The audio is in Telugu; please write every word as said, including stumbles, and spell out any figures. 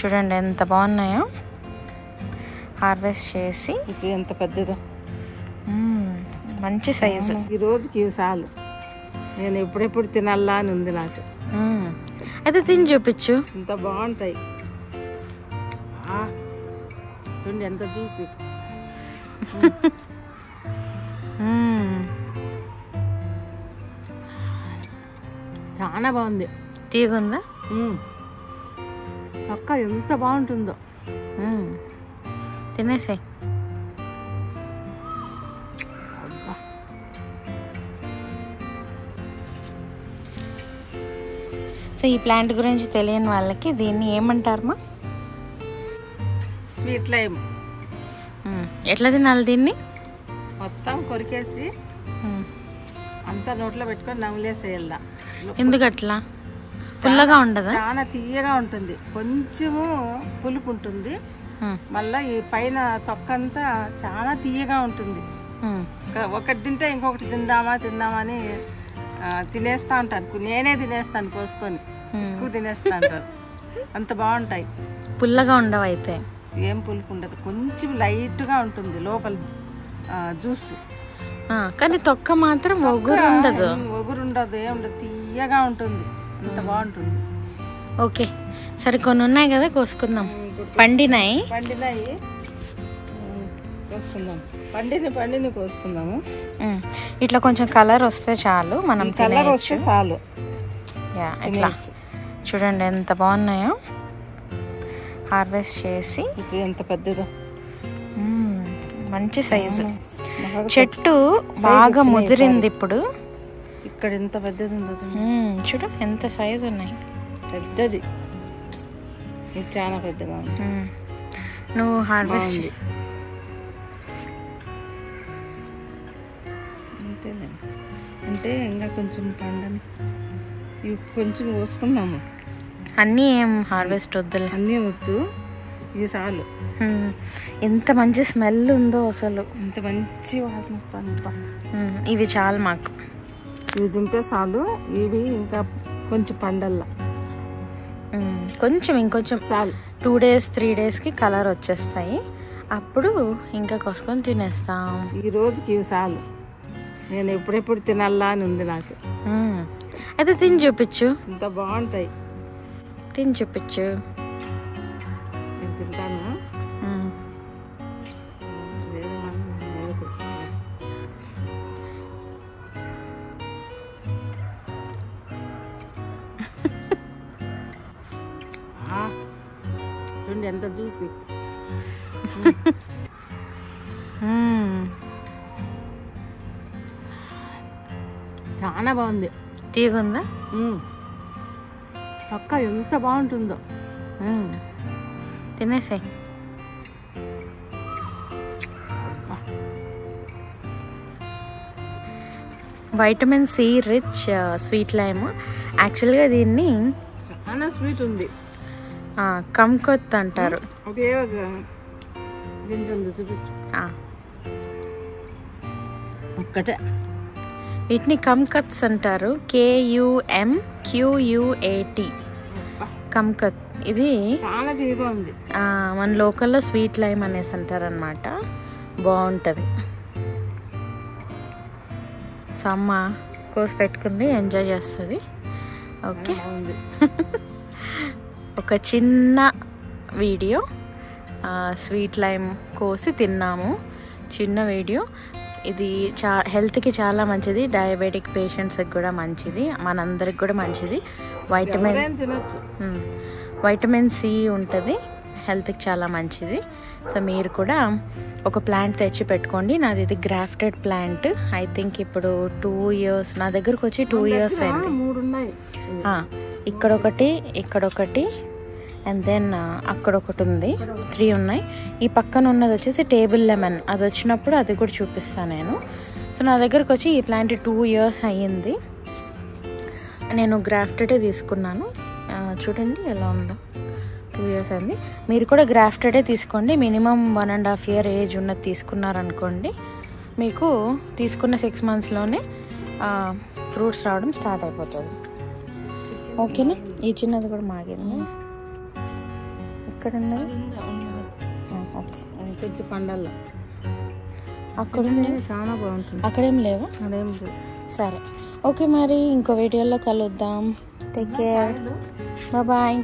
చూడండి ఎంత బాగున్నాయో. హార్వెస్ట్ చేసి ఇది ఎంత పెద్దదో, మంచి సైజు. ఈ రోజుకి ఇవి చాలు, నేను ఎప్పుడెప్పుడు తినాలా అని ఉంది నాకు. అయితే తిని చూపించు, ఇంత బాగుంటాయి. చూడండి ఎంత చూసి చాలా బాగుంది. తీగుందా పక్క, ఎంత బాగుంటుందో. తినేసాయి. సో ఈ ప్లాంట్ గురించి తెలియని వాళ్ళకి దీన్ని ఏమంటారమ్మా? Sweet lime. ఎట్లా తినాలి దీన్ని? మొత్తం కొరికేసి అంతా నోట్లో పెట్టుకొని నమిలేసేయాల. ఎందుకట్లా? పుల్లగా ఉండదు, చాలా తీయగా ఉంటుంది, కొంచెము పులుపు ఉంటుంది. మళ్ళీ ఈ పైన తొక్కంతా చాలా తీయగా ఉంటుంది. ఒకటి తింటే ఇంకొకటి తిందామా తిందామా అని తినేస్తా ఉంటాను. నేనే తినేస్తాను కోసుకొని, ఎక్కువ తినేస్తా ఉంటాను, అంత బాగుంటాయి. పుల్లగా ఉండవు, అయితే ఏం పులుపు ఉండదు, కొంచెం లైట్గా ఉంటుంది లోపల జ్యూస్. కానీ తొక్క మాత్రం ఒగురు ఉండదు, ఒగురు ఉండదు, ఏం ఉండదు, తీయగా ఉంటుంది, అంత బాగుంటుంది. ఓకే, సరే కొన్ని ఉన్నాయి కదా కోసుకుందాం. పండినాయి పండినాయి కోసుకుందాం, పండిని పండిని కోసుకుందాము. ఇట్లా కొంచెం కలర్ వస్తే చాలు, మనం కలర్ వస్తే చాలు. యా, ఇట్లా చూడండి ఎంత బాగున్నాయో. హార్వెస్ట్ చేసి ఇది ఎంత పెద్దదో, మంచి సైజు. చెట్టు బాగా ముదిరింది ఇప్పుడు. ఇక్కడ ఎంత పెద్దది ఉందో చూడు, ఎంత సైజు ఉన్నాయి, పెద్దది. ఇది చాలా పెద్దగా ఉంది. నువ్వు హార్వెస్ట్ అంతేలే, అంటే ఇంకా కొంచెం పండని ఇవి కొంచెం కోసుకుందాము. అన్నీ ఏం హార్వెస్ట్ వద్దు, అన్నీ వద్దు, ఇవి చాలు. ఎంత మంచి స్మెల్ ఉందో అసలు, ఎంత మంచి వాసన వస్తాను. ఇవి చాలు మాకు, ఇవి తింటే చాలు. ఇవి ఇంకా కొంచెం పండల్లా, కొంచెం ఇంకొంచెం చాలు. టూ డేస్ త్రీ డేస్కి కలర్ వచ్చేస్తాయి, అప్పుడు ఇంకా కోసుకొని తినేస్తాం. ఈ రోజుకి ఇవి చాలు, నేను ఎప్పుడెప్పుడు తినాలా అని ఉంది నాకు. అయితే తిని చూపించు, ఇంత బాగుంటాయి. తిని చూపించు. తింటాను. చూడండి ఎంత జ్యూసి, చాలా బాగుంది. తీగుందా పక్క, ఎంత బాగుంటుందో. తినేసాయి. Vitamin C rich sweet lime. యాక్చువల్గా దీన్ని చాలా స్వీట్ ఉంది, కంకొత్ అంటారు. ఒక్కటే వీటిని కంకత్స్ అంటారు, K U M Q U A T, kumquat. ఇది మన లోకల్లో స్వీట్ లైమ్ అనేసి అంటారనమాట, బాగుంటుంది. సో అమ్మ కోసి పెట్టుకుంది, ఎంజాయ్ చేస్తుంది. ఓకే, ఒక చిన్న వీడియో, స్వీట్ లైమ్ కోసి తిన్నాము, చిన్న వీడియో. ఇది చా హెల్త్కి చాలా మంచిది, డయాబెటిక్ పేషెంట్స్కి కూడా మంచిది, మనందరికి కూడా మంచిది. వైటమిన్ వైటమిన్ సి ఉంటుంది, హెల్త్కి చాలా మంచిది. సో మీరు కూడా ఒక ప్లాంట్ తెచ్చి పెట్టుకోండి. నాది ఇది గ్రాఫ్టెడ్ ప్లాంట్. ఐ థింక్ ఇప్పుడు టూ ఇయర్స్ నా దగ్గరకు వచ్చి టూ ఇయర్స్ అయింది. ఇక్కడొకటి, ఇక్కడొకటి, అండ్ దెన్ అక్కడ ఒకటి ఉంది, త్రీ ఉన్నాయి. ఈ పక్కన ఉన్నది వచ్చేసి టేబుల్ లెమన్, అది వచ్చినప్పుడు అది కూడా చూపిస్తాను నేను. సో నా దగ్గరకు వచ్చి ఈ ప్లాంట్ టూ ఇయర్స్ అయ్యింది. నేను గ్రాఫ్టెడే తీసుకున్నాను, చూడండి ఎలా ఉందో. టూ ఇయర్స్ అయింది. మీరు కూడా గ్రాఫ్టెడే తీసుకోండి. Minimum one and half year age ఉన్నది తీసుకున్నారనుకోండి, మీకు తీసుకున్న సిక్స్ మంత్స్లోనే ఫ్రూట్స్ రావడం స్టార్ట్ అయిపోతుంది. ఓకేనా? ఈ చిన్నది కూడా మాగింది. ఎక్కడున్నా పెద్ద పండల్లో అక్కడ చాలా బాగుంటుంది. అక్కడేం లేవా? అక్కడేం లేవు. సరే ఓకే, మరి ఇంకో వీడియోలో కలుద్దాం. Take care, bye.